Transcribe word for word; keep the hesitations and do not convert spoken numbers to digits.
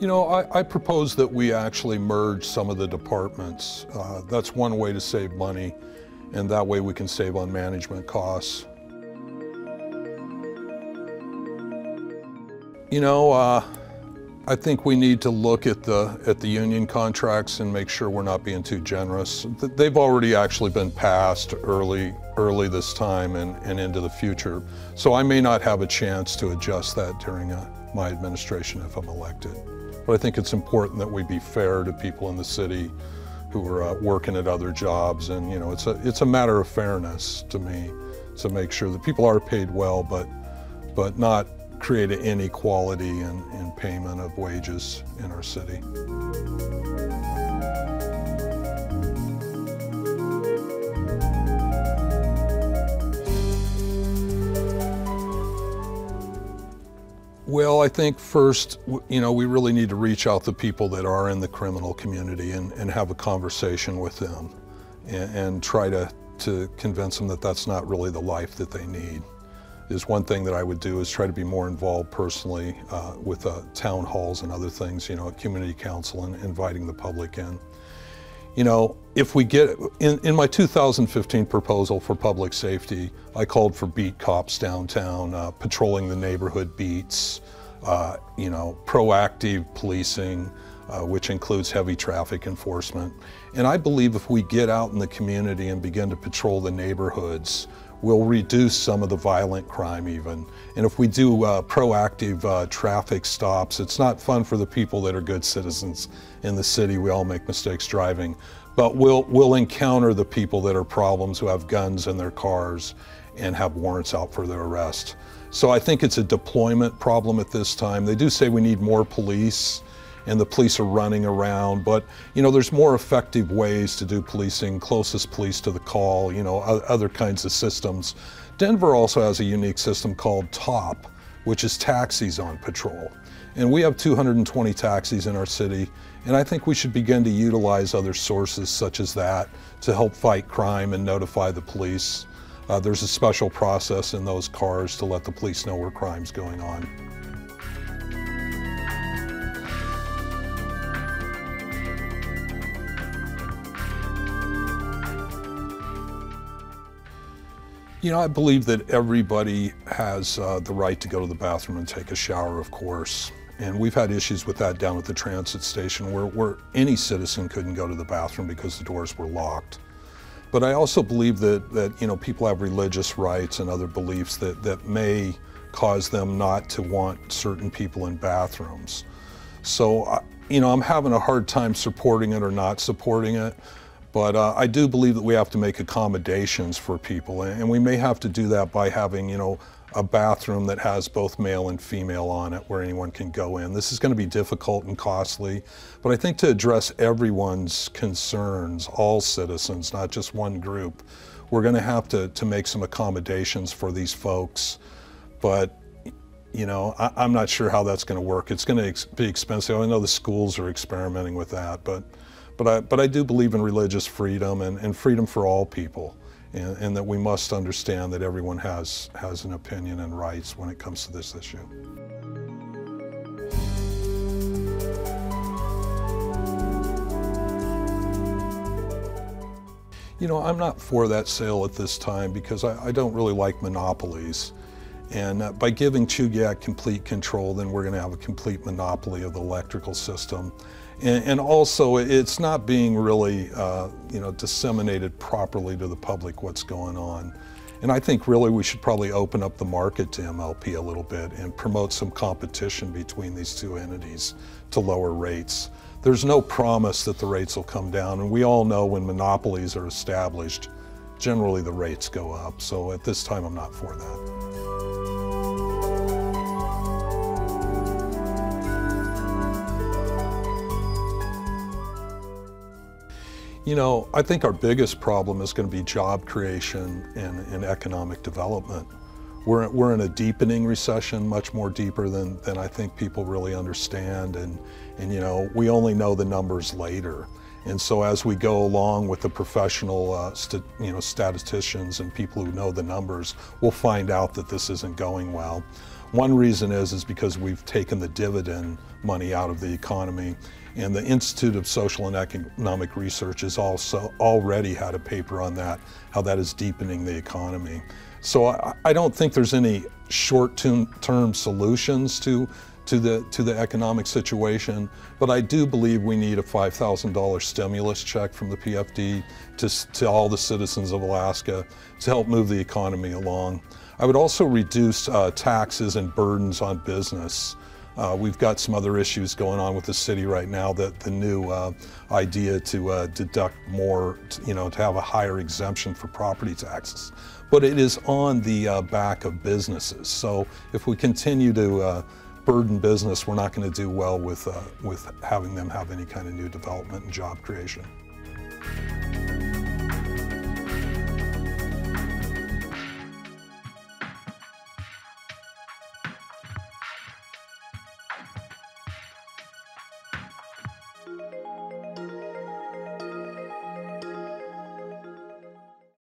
You know, I, I propose that we actually merge some of the departments. Uh, that's one way to save money, and that way we can save on management costs. You know, uh, I think we need to look at the, at the union contracts and make sure we're not being too generous. They've already actually been passed early, early this time and, and into the future. So I may not have a chance to adjust that during a, my administration if I'm elected. But I think it's important that we be fair to people in the city who are uh, working at other jobs. And you know, it's a, it's a matter of fairness to me to make sure that people are paid well, but, but not create an inequality in, in payment of wages in our city. Well, I think first, you know, we really need to reach out to people that are in the criminal community and, and have a conversation with them and, and try to, to convince them that that's not really the life that they need. Is one thing that I would do is try to be more involved personally uh, with uh, town halls and other things, you know, community council and inviting the public in. You know, if we get, in, in my two thousand fifteen proposal for public safety, I called for beat cops downtown, uh, patrolling the neighborhood beats, uh, you know, proactive policing, uh, which includes heavy traffic enforcement. And I believe if we get out in the community and begin to patrol the neighborhoods, we'll reduce some of the violent crime even. And if we do uh, proactive uh, traffic stops, it's not fun for the people that are good citizens in the city. We all make mistakes driving. But we'll, we'll encounter the people that are problems, who have guns in their cars and have warrants out for their arrest. So I think it's a deployment problem at this time. They do say we need more police, and the police are running around, but you know, there's more effective ways to do policing, closest police to the call, you know, other kinds of systems. Denver also has a unique system called TOP, which is taxis on patrol. And we have two hundred twenty taxis in our city, and I think we should begin to utilize other sources such as that to help fight crime and notify the police. Uh, there's a special process in those cars to let the police know where crime's going on. You know, I believe that everybody has uh, the right to go to the bathroom and take a shower, of course. And we've had issues with that down at the transit station where, where any citizen couldn't go to the bathroom because the doors were locked. But I also believe that, that you know, people have religious rights and other beliefs that, that may cause them not to want certain people in bathrooms. So, you know, I'm having a hard time supporting it or not supporting it. But uh, I do believe that we have to make accommodations for people, and we may have to do that by having, you know, a bathroom that has both male and female on it where anyone can go in. This is going to be difficult and costly, but I think to address everyone's concerns, all citizens, not just one group, we're going to have to, to make some accommodations for these folks. But, you know, I, I'm not sure how that's going to work. It's going to ex- be expensive. I know the schools are experimenting with that, but. But I, but I do believe in religious freedom and, and freedom for all people, and, and that we must understand that everyone has, has an opinion and rights when it comes to this issue. You know, I'm not for that sale at this time because I, I don't really like monopolies. And uh, by giving Chugach complete control, then we're going to have a complete monopoly of the electrical system. And, and also, it's not being really, uh, you know, disseminated properly to the public what's going on. And I think really we should probably open up the market to M L P a little bit and promote some competition between these two entities to lower rates. There's no promise that the rates will come down, and we all know when monopolies are established, generally the rates go up. So at this time, I'm not for that. You know, I think our biggest problem is going to be job creation and, and economic development. We're, we're in a deepening recession, much more deeper than, than I think people really understand. And, and, you know, we only know the numbers later. And so as we go along with the professional, uh, st you know, statisticians and people who know the numbers, we'll find out that this isn't going well. One reason is, is because we've taken the dividend money out of the economy, and the Institute of Social and Economic Research has also already had a paper on that, how that is deepening the economy. So I, I don't think there's any short-term solutions to, to, the, to the economic situation, but I do believe we need a five thousand dollar stimulus check from the P F D to, to all the citizens of Alaska to help move the economy along. I would also reduce uh, taxes and burdens on business. Uh, we've got some other issues going on with the city right now, that the new uh, idea to uh, deduct more, you know, to have a higher exemption for property taxes. But it is on the uh, back of businesses. So if we continue to uh, burden business, we're not going to do well with, uh, with having them have any kind of new development and job creation.